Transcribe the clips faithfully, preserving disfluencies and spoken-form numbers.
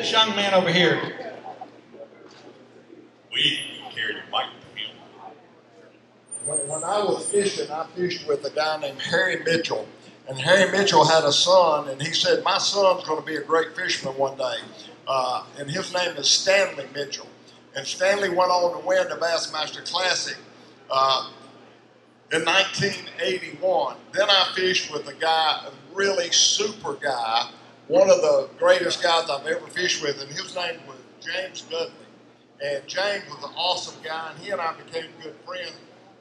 this young man over here. We carried a mic to him. When, when I was fishing, I fished with a guy named Harry Mitchell. And Harry Mitchell had a son, and he said, my son's going to be a great fisherman one day. Uh, and his name is Stanley Mitchell. And Stanley went on to win the Bassmaster Classic uh, in nineteen eighty-one. Then I fished with a guy, a really super guy, one of the greatest guys I've ever fished with, and his name was James Dudley. And James was an awesome guy, and he and I became good friends.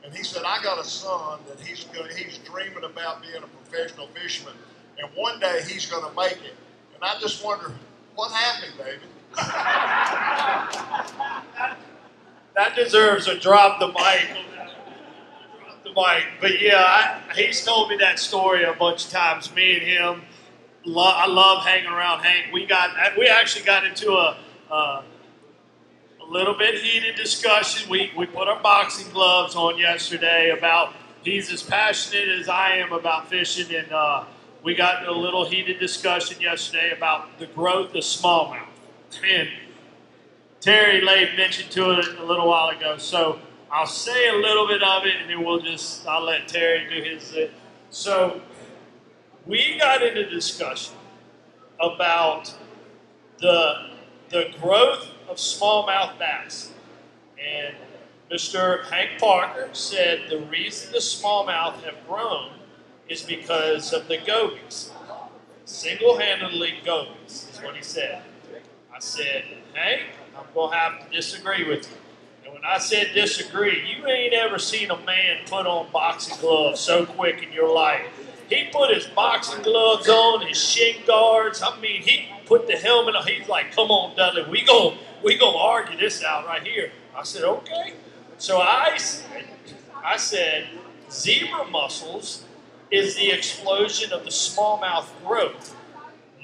And he said, I got a son that he's good, he's dreaming about being a professional fisherman, and one day he's going to make it. And I just wonder, what happened, baby? that, that deserves a drop the mic. Drop the mic. But yeah, I, he's told me that story a bunch of times. Me and him, lo I love hanging around Hank. We got, we actually got into a. Uh, little bit heated discussion. We, we put our boxing gloves on yesterday about he's as passionate as I am about fishing, and uh, we got in a little heated discussion yesterday about the growth of smallmouth. And Terry Lay mentioned to it a little while ago, so I'll say a little bit of it, and then we'll just, I'll let Terry do his. Uh, so we got into discussion about the, the growth of smallmouth bass, and Mister Hank Parker said the reason the smallmouth have grown is because of the gobies. Single-handedly gobies is what he said. I said, Hank, I'm gonna have to disagree with you. And when I said disagree, you ain't ever seen a man put on boxing gloves so quick in your life. He put his boxing gloves on, his shin guards. I mean, he put the helmet on. He's like, come on, Dudley, we gonna we gonna argue this out right here. I said, okay. So I said, I said, zebra mussels is the explosion of the smallmouth growth,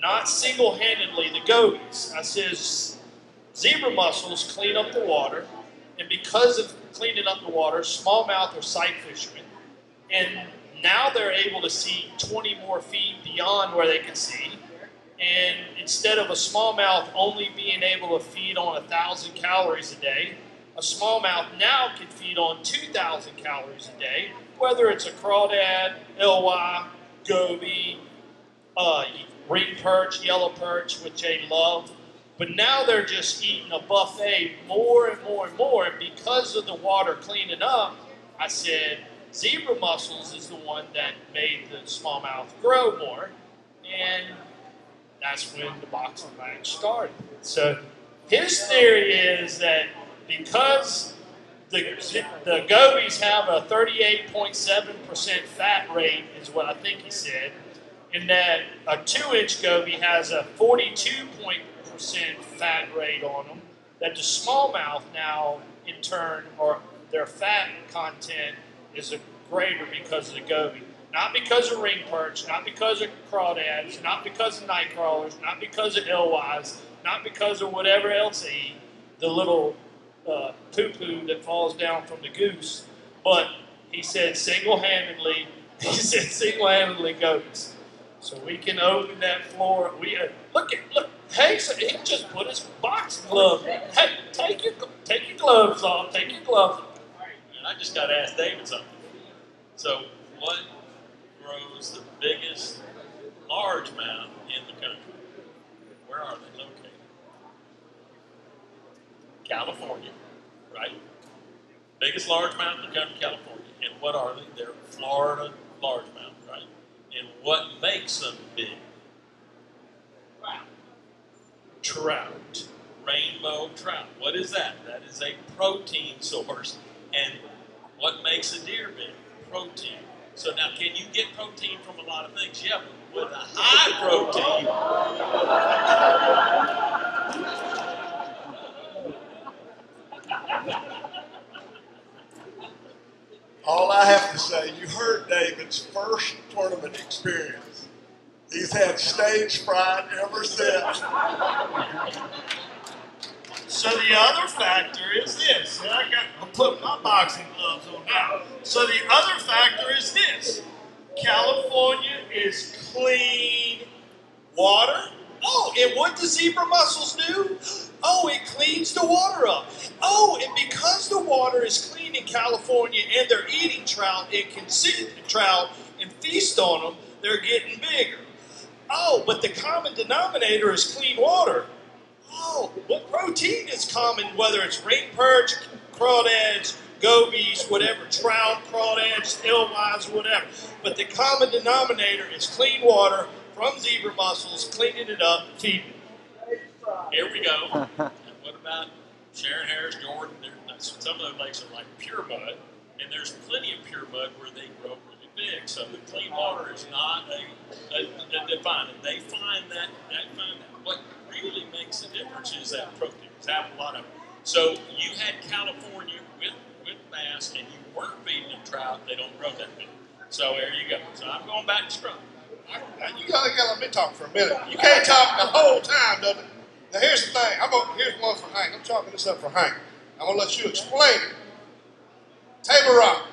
not single-handedly the gobies. I says, zebra mussels clean up the water, and because of cleaning up the water, smallmouth are sight fishermen, and now they're able to see twenty more feet beyond where they can see. And instead of a smallmouth only being able to feed on one thousand calories a day, a smallmouth now can feed on two thousand calories a day, whether it's a crawdad, ly, goby, uh, ring perch, yellow perch, which they love. But now they're just eating a buffet more and more and more. And because of the water cleaning up, I said, zebra mussels is the one that made the smallmouth grow more, and that's when the boxing match started. So his theory is that because the, the gobies have a thirty-eight point seven percent fat rate, is what I think he said, and that a two-inch goby has a forty-two point percent fat rate on them, that the smallmouth now, in turn, or their fat content is a greater because of the goby. Not because of ring perch, not because of crawdads, not because of night crawlers, not because of L Ys, not because of whatever else they eat, the little uh, poo-poo that falls down from the goose. But he said single-handedly, he said single-handedly gobies. So we can open that floor. We uh, look at look. Hey, so he just put his box glove. Hey, take your take your gloves off. Take your gloves off. I just got to ask David something. So what grows the biggest largemouth in the country? Where are they located? California, right? Biggest largemouth in the country, California. And what are they? They're Florida largemouth, right? And what makes them big? Wow. Trout. Rainbow trout. What is that? That is a protein source. And what makes a deer big? Protein. So now, can you get protein from a lot of things? Yeah, but with a high protein. All I have to say, you heard David's first tournament experience. He's had stage fright ever since. So the other factor is this, and I got, I'm putting my boxing gloves on now. So the other factor is this, California is clean water, Oh, and what do zebra mussels do? Oh, it cleans the water up. Oh, and because the water is clean in California and they're eating trout and can see the trout and feast on them, they're getting bigger. Oh, but the common denominator is clean water. Oh, what protein is common, whether it's ring perch, crawdads, gobies, whatever, trout, crawdads, alewives, whatever. But the common denominator is clean water from zebra mussels, cleaning it up, feeding it. Here we go. And what about Shearon Harris, Jordan? Some of those lakes are like pure mud, and there's plenty of pure mud where they grow really big. So the clean water is not a, a, a definer. They find that. They find that. What really makes a difference is that protein. They have a lot of. So you had California with with bass, and you weren't feeding them trout. They don't grow that big. So there you go. So I'm going back to Scrub. I, I, you gotta, gotta let me talk for a minute. You can't talk the whole time, Dudley. Now here's the thing. I'm gonna, here's one for Hank. I'm chalking this up for Hank. I'm gonna let you explain it. Table Rock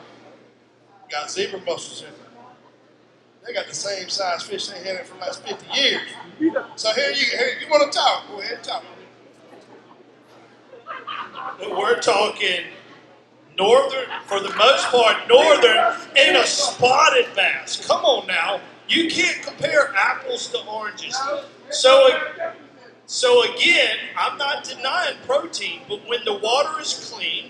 got zebra mussels in there. They got the same size fish they had in for the last fifty years. So here you here, you want to talk? Go ahead and talk. We're talking northern, for the most part, northern and a spotted bass. Come on now. You can't compare apples to oranges. So, so again, I'm not denying protein, but when the water is clean,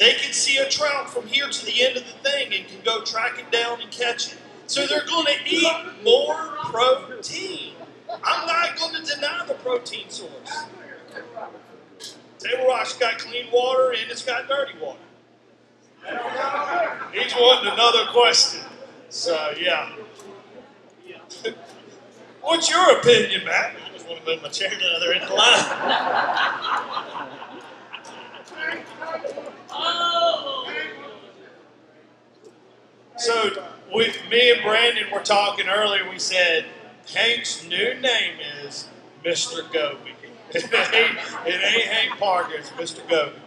they can see a trout from here to the end of the thing and can go track it down and catch it. So they're going to eat more protein. I'm not going to deny the protein source. Table Rock's got clean water and it's got dirty water. He's wanting another question. So, yeah. What's your opinion, Matt? I just want to move my chair to the other end of the line. Oh. So, we, me and Brandon were talking earlier. We said Hank's new name is Mister Goby. It ain't, it ain't Hank Parker, it's Mister Goby.